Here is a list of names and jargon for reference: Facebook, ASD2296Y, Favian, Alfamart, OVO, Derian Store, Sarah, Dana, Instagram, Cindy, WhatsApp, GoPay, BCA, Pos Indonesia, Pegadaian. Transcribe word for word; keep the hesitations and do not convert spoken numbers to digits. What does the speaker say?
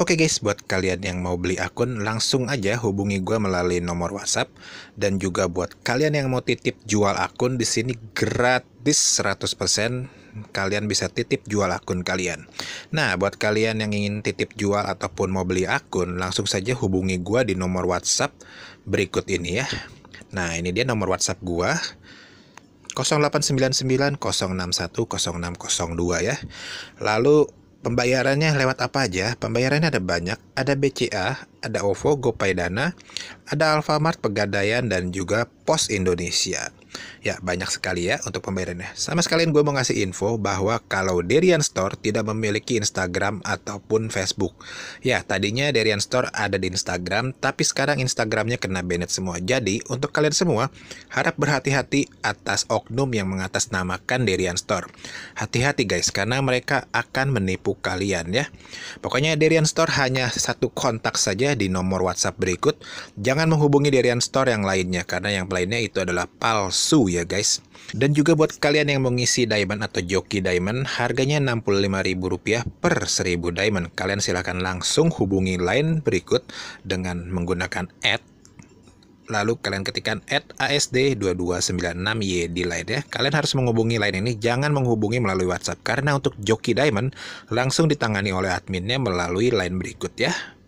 Oke guys, buat kalian yang mau beli akun, langsung aja hubungi gue melalui nomor WhatsApp. Dan juga buat kalian yang mau titip jual akun, di sini gratis seratus persen. Kalian bisa titip jual akun kalian. Nah, buat kalian yang ingin titip jual ataupun mau beli akun, langsung saja hubungi gue di nomor WhatsApp berikut ini ya. Nah, ini dia nomor WhatsApp gue. nol delapan sembilan sembilan nol enam satu nol enam nol dua ya. Lalu pembayarannya lewat apa aja? Pembayarannya ada banyak, ada B C A, ada O V O, GoPay, Dana, ada Alfamart, Pegadaian, dan juga Pos Indonesia. Ya, banyak sekali ya untuk pembayarannya. Sama sekalian gue mau ngasih info bahwa kalau Derian Store tidak memiliki Instagram ataupun Facebook. Ya, tadinya Derian Store ada di Instagram, tapi sekarang Instagramnya kena banned semua. Jadi, untuk kalian semua, harap berhati-hati atas oknum yang mengatasnamakan Derian Store. Hati-hati guys, karena mereka akan menipu kalian ya. Pokoknya Derian Store hanya satu kontak saja di nomor WhatsApp berikut. Jangan menghubungi Derian Store yang lainnya, karena yang lainnya itu adalah palsu ya guys. Dan juga buat kalian yang mengisi diamond atau joki diamond, harganya enam puluh lima ribu rupiah per seribu diamond. Kalian silahkan langsung hubungi line berikut dengan menggunakan add. Lalu kalian ketikkan A S D dua dua sembilan enam Y di line ya. Kalian harus menghubungi line ini, jangan menghubungi melalui WhatsApp, karena untuk joki diamond langsung ditangani oleh adminnya melalui line berikut ya.